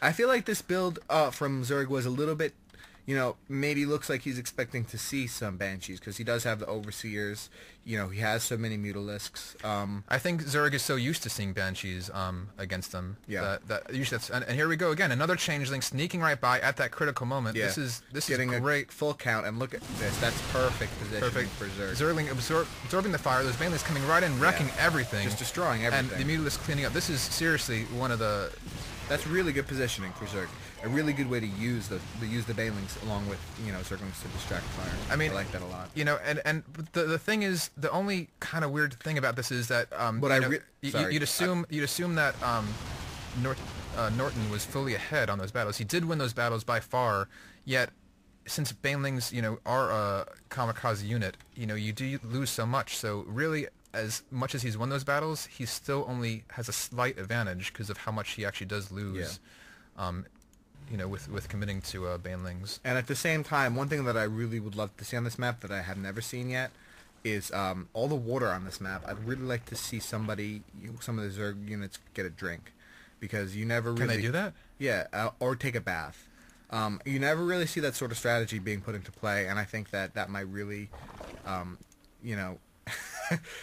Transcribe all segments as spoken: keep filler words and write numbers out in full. I feel like this build uh, from Zerg was a little bit, you know, maybe looks like he's expecting to see some Banshees, because he does have the Overseers, you know, he has so many Mutalisks. Um, I think Zerg is so used to seeing Banshees um, against them. Yeah. That, that, that's, and, and here we go again, another Changeling sneaking right by at that critical moment. Yeah. This is this Getting is great. A full count, and look at this, that's perfect positioning perfect. for Zerg. Zergling absor absorbing the fire, those Banelings coming right in, wrecking yeah. everything. Just destroying everything. And the Mutalisks cleaning up. This is seriously one of the... That's really good positioning for Zerg. A really good way to use the to use the Banelings along with, you know, Zerglings to distract fire. I mean, I like that a lot. You know, and and the the thing is, the only kind of weird thing about this is that um, what I know, sorry. you'd assume I... you'd assume that um, Nort uh, Nortain was fully ahead on those battles. He did win those battles by far, yet. Since Banelings, you know, are a kamikaze unit, you know, you do lose so much. So really, as much as he's won those battles, he still only has a slight advantage because of how much he actually does lose, yeah. um, you know, with, with committing to uh, Banelings. And at the same time, one thing that I really would love to see on this map that I have never seen yet is um, all the water on this map. I'd really like to see somebody, some of the Zerg units get a drink, because you never really... Can they do that? Yeah, uh, or take a bath. Um, you never really see that sort of strategy being put into play, and I think that that might really, um, you know,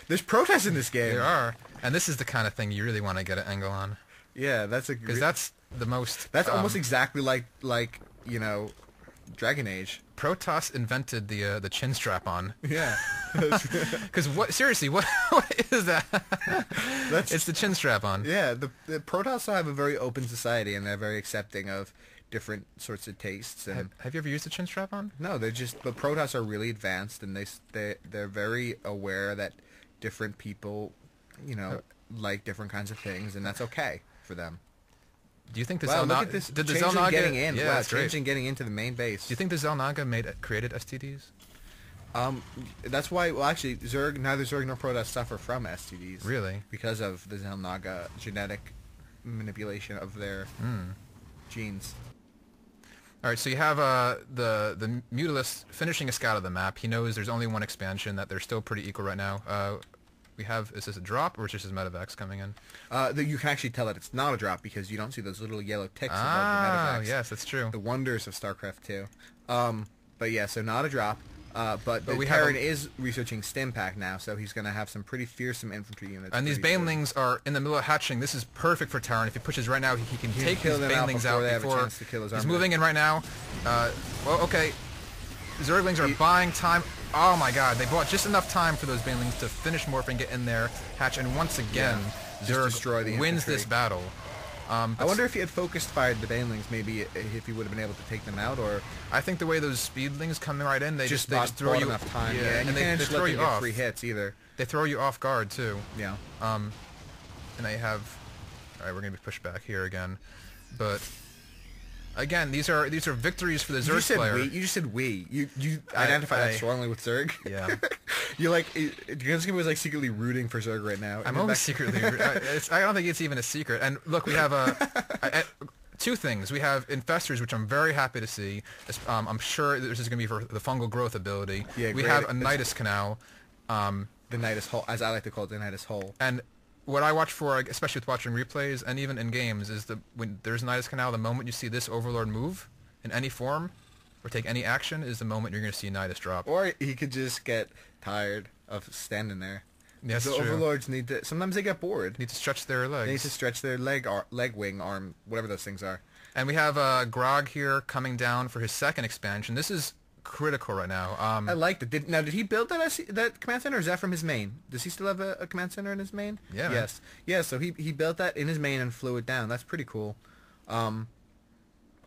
there's protests in this game. There are, and this is the kind of thing you really want to get an angle on. Yeah, that's a because that's the most. That's um, almost exactly like like you know, Dragon Age. Protoss invented the uh, the chin strap on. Yeah. Because what seriously, what what is that? That's, it's the chin strap on. Yeah, the, the Protoss have a very open society, and they're very accepting of different sorts of tastes. And have, have you ever used a chin strap on? No, they're just, but Protoss are really advanced, and they they they're very aware that different people, you know, like different kinds of things, and that's okay for them. Do you think the wow, Zelnaga, look at this did the Zelnaga getting in? Yeah, wow, that's changing great. Getting into the main base. Do you think the Zelnaga made created S T Ds? Um, that's why. Well, actually, Zerg neither Zerg nor Protoss suffer from S T Ds. Really? Because of the Zelnaga genetic manipulation of their mm. genes. All right, so you have uh, the the Mutalisk finishing a scout of the map. He knows there's only one expansion, that they're still pretty equal right now. Uh, we have, is this a drop, or is this medevacs coming in? Uh, the, you can actually tell that it's not a drop because you don't see those little yellow ticks ah, above the medevacs. Yes, that's true. The wonders of StarCraft two. Um, but yeah, so not a drop. Uh, but but the Terran is researching Stimpack now, so he's going to have some pretty fearsome infantry units. And these Banelings soon. are in the middle of hatching. This is perfect for Terran. If he pushes right now, he, he can he take can his Banelings out before, out they before have a chance to kill his army. He's moving in right now. Uh, well, okay. Zerglings are he, buying time. Oh my god, they bought just enough time for those Banelings to finish morphing, get in there, hatch, and once again, yeah, Zerg the wins this battle. Um, I wonder if he had focused fired the Banelings, maybe if he would have been able to take them out, or... I think the way those Speedlings come right in, they just, just, they just throw you enough time. Yeah, yeah. And, and they, they throw you off. Free hits either. They throw you off guard too. Yeah. Um, and they have... Alright, we're going to be pushed back here again. But... Again, these are these are victories for the Zerg you said player. We, you just said we. You you I, identify I, that strongly with Zerg. Yeah, you're like Gansky was like secretly rooting for Zerg right now. I'm always secretly. I, it's, I don't think it's even a secret. And look, we have uh, a two things. We have infestors, which I'm very happy to see. Um, I'm sure this is going to be for the fungal growth ability. Yeah, we great. have a Nydus Canal. Um, the Nydus hole, as I like to call it, the Nydus hole. And what I watch for, especially with watching replays and even in games, is the when there's Nydus Canal, the moment you see this Overlord move in any form or take any action is the moment you're going to see Nydus drop. Or he could just get tired of standing there. That's the true. Overlords need to. Sometimes they get bored. Need to stretch their legs. They need to stretch their leg, ar leg wing, arm, whatever those things are. And we have uh, Grog here coming down for his second expansion. This is critical right now. Um, I liked it. Did, now, did he build that that command center, or is that from his main? Does he still have a, a command center in his main? Yeah. Yes. Yeah, so he, he built that in his main and flew it down. That's pretty cool um,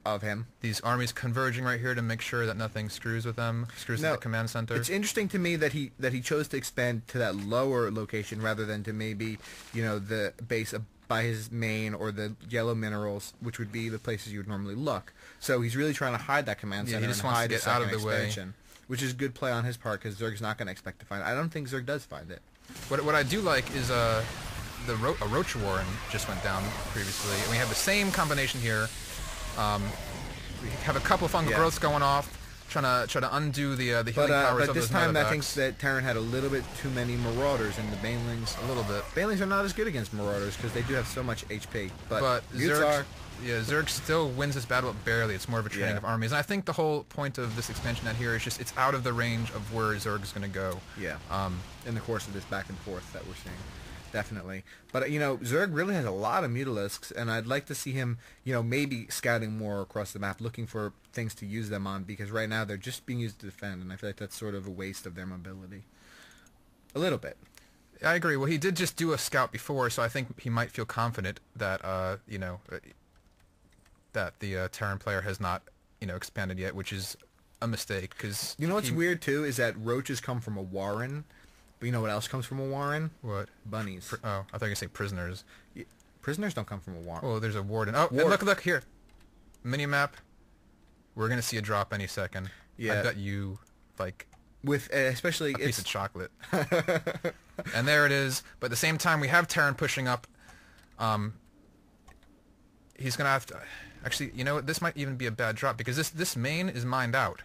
of him. These armies converging right here to make sure that nothing screws with them, screws now, with the command center. It's interesting to me that he that he chose to expand to that lower location rather than to maybe, you know, the base of by his main or the yellow minerals, which would be the places you would normally look. So he's really trying to hide that command center. Yeah, he just wants to get out of the way, which is good play on his part because Zerg's not going to expect to find it. I don't think Zerg does find it. What what I do like is uh, the ro a roach warren just went down previously, and we have the same combination here. Um, we have a couple of fungal yeah. growths going off. trying to try to undo the uh, the healing but, uh, powers but of this time medevacs. I think that Terran had a little bit too many Marauders and the Banelings. A little bit. Banelings are not as good against Marauders because they do have so much H P. But, but Zerg, are. yeah, Zerg still wins this battle up barely. It's more of a training yeah. of armies, and I think the whole point of this expansion out here is just it's out of the range of where Zerg is going to go. Yeah. Um, in the course of this back and forth that we're seeing. Definitely. But, you know, Zerg really has a lot of Mutalisks, and I'd like to see him, you know, maybe scouting more across the map, looking for things to use them on, because right now they're just being used to defend, and I feel like that's sort of a waste of their mobility. A little bit. I agree. Well, he did just do a scout before, so I think he might feel confident that, uh, you know, that the uh, Terran player has not, you know, expanded yet, which is a mistake, because... You know what's he... weird, too, is that roaches come from a warren... But you know what else comes from a warren? What? Bunnies. Pri oh, I thought you were saying prisoners. Yeah. Prisoners don't come from a warren. Oh, there's a warden. Oh, War look, look, here. Minimap. We're going to see a drop any second. Yeah. I bet you, like, with uh, especially a it's... piece of chocolate. And there it is. But at the same time, we have Terran pushing up. Um, he's going to have to... Actually, you know what? This might even be a bad drop, because this, this main is mined out.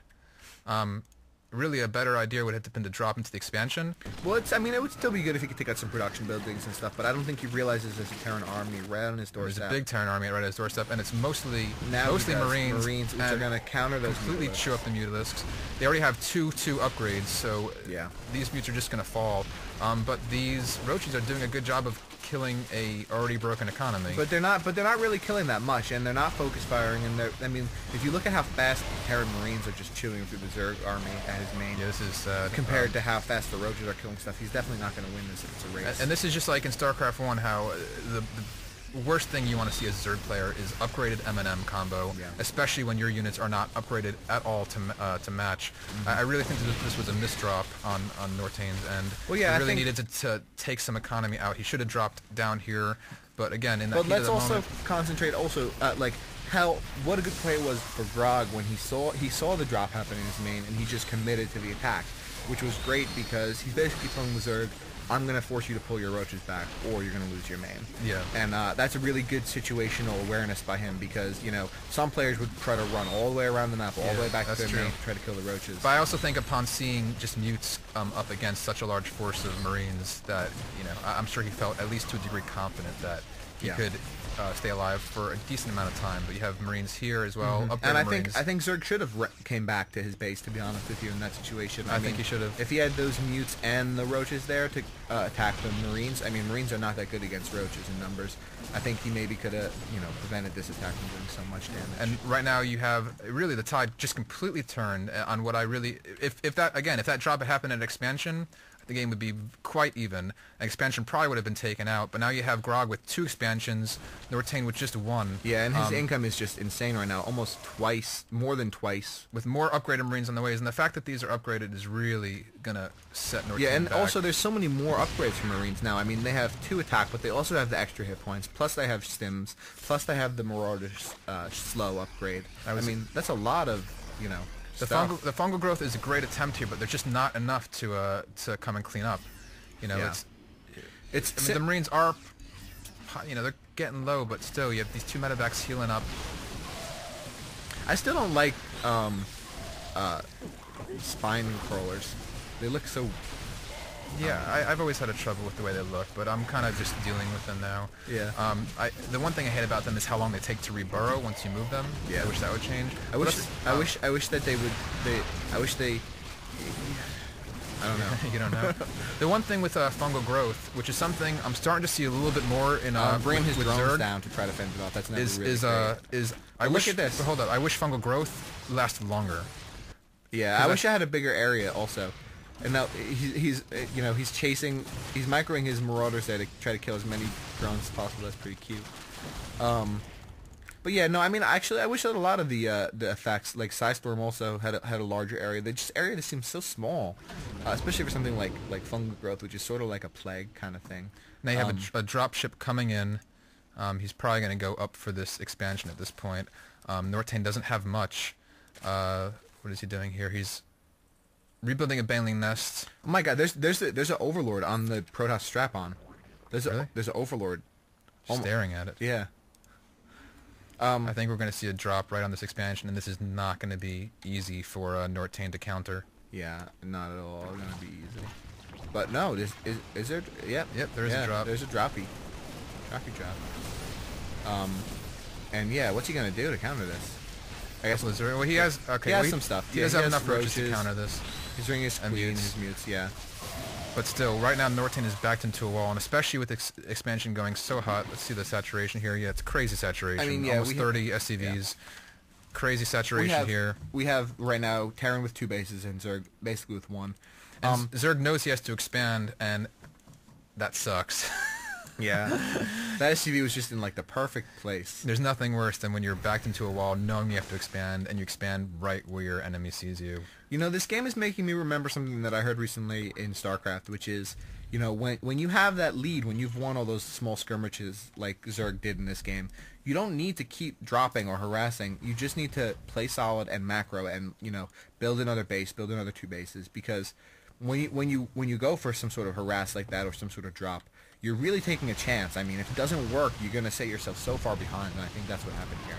Um... Really, a better idea would have been to drop into the expansion. Well, it's, I mean, it would still be good if he could take out some production buildings and stuff, but I don't think he realizes there's a Terran army right on his doorstep. There's a big Terran army right on his doorstep, and it's mostly now mostly Marines, Marines which are going to counter those completely mutalisks. Chew up the Mutalisks. They already have two two upgrades, so yeah. these mutes are just going to fall. Um, but these roaches are doing a good job of killing a already broken economy. But they're not. But they're not really killing that much, and they're not focus firing. And they're. I mean, if you look at how fast the Terran Marines are just chewing through the Zerg army at his main, yeah, this is uh, compared um, to how fast the roaches are killing stuff, he's definitely not going to win this if it's a race. And this is just like in StarCraft one, how the, the worst thing you want to see as a Zerg player is upgraded M and M combo, yeah. especially when your units are not upgraded at all to uh, to match. Mm-hmm. I, I really think that this was a misdrop on on Nortain's end. Well, yeah, he really I think needed to, to take some economy out. He should have dropped down here, but again, in that but heat let's of the also moment, concentrate also uh, like. How what a good play was for Grog when he saw he saw the drop happen in his main and he just committed to the attack, which was great because he's basically telling the Zerg, "I'm going to force you to pull your roaches back, or you're going to lose your main." Yeah, and uh, that's a really good situational awareness by him because you know some players would try to run all the way around the map, all yeah, the way back to their true. main, to try to kill the roaches. But I also think upon seeing just mutes um, up against such a large force of Marines that you know I I'm sure he felt at least to a degree confident that he yeah. could. Uh, stay alive for a decent amount of time, but you have Marines here as well. Mm-hmm. And I Marines. think I think Zerg should have re came back to his base, to be honest with you, in that situation. I, I mean, think he should have. If he had those mutes and the roaches there to uh, attack the Marines, I mean, Marines are not that good against roaches in numbers. I think he maybe could have, you know, prevented this attack from doing so much damage. And right now you have really the tide just completely turned on what I really. If if that again, if that drop had happened at expansion, the game would be quite even. An expansion probably would have been taken out, but now you have Grog with two expansions, Nortain with just one. Yeah, and his um, income is just insane right now, almost twice, more than twice. With more upgraded Marines on the ways, and the fact that these are upgraded is really going to set Nortain Yeah, and back. Also there's so many more upgrades for Marines now. I mean, they have two attack, but they also have the extra hit points, plus they have stims, plus they have the Marauder's uh, slow upgrade. I, was, I mean, that's a lot of, you know... The fungal, the fungal growth is a great attempt here, but they're just not enough to uh, to come and clean up. You know, yeah. it's it's I mean, the Marines are, you know, they're getting low, but still you have these two medevacs healing up. I still don't like um, uh, spine crawlers. They look so. Yeah, um, I, I've always had a trouble with the way they look, but I'm kind of just dealing with them now. Yeah. Um, I the one thing I hate about them is how long they take to reburrow once you move them. Yeah. I wish that would change. I wish. I um, wish. I wish that they would. They. I wish they. I don't know. You don't know. The one thing with uh, fungal growth, which is something I'm starting to see a little bit more in uh, um, bringing his drones Zerg, down to try to fend it off. That's never is really is uh great. is. I but wish. Look at this. Hold up. I wish fungal growth lasted longer. Yeah. I, I wish I had a bigger area also. And now he's, he's, you know, he's chasing, he's microing his marauders there to try to kill as many drones as possible. That's pretty cute. Um, but yeah, no, I mean, actually, I wish that a lot of the uh, the effects, like Psystorm also had a, had a larger area. They just area that seems so small, uh, especially for something like like fungal growth, which is sort of like a plague kind of thing. Now you have um, a, a dropship coming in. Um, he's probably going to go up for this expansion at this point. Um, Nortain doesn't have much. Uh, what is he doing here? He's rebuilding a Baneling nest. Oh my God! There's there's a, there's an overlord on the Protoss strap on. There's really? a there's an overlord. Almost. Staring at it. Yeah. Um, I think we're going to see a drop right on this expansion, and this is not going to be easy for uh, Nortain to counter. Yeah, not at all going to be easy. But no, is, is, is there... Yep, yep there is yeah, a drop. There's a droppy. Droppy drop. Um, and yeah, what's he going to do to counter this? I guess... Blizzard. Well, he has... Okay, he has well, he, some stuff. He yeah, does he have enough roaches to counter this. He's ringing his queens, his mutes, yeah. But still, right now Nortain is backed into a wall, and especially with ex expansion going so hot, let's see the saturation here. Yeah, it's crazy saturation. I mean, yeah, almost thirty S C Vs. Yeah. Crazy saturation we have, here. We have right now Terran with two bases and Zerg basically with one. And um, Zerg knows he has to expand, and that sucks. Yeah, that S C V was just in like the perfect place. There's nothing worse than when you're backed into a wall, knowing you have to expand, and you expand right where your enemy sees you. You know, this game is making me remember something that I heard recently in StarCraft, which is, you know, when when you have that lead, when you've won all those small skirmishes like Zerg did in this game, you don't need to keep dropping or harassing. You just need to play solid and macro, and you know, build another base, build another two bases, because when you when you when you go for some sort of harass like that or some sort of drop, you're really taking a chance. I mean, if it doesn't work, you're going to set yourself so far behind, and I think that's what happened here.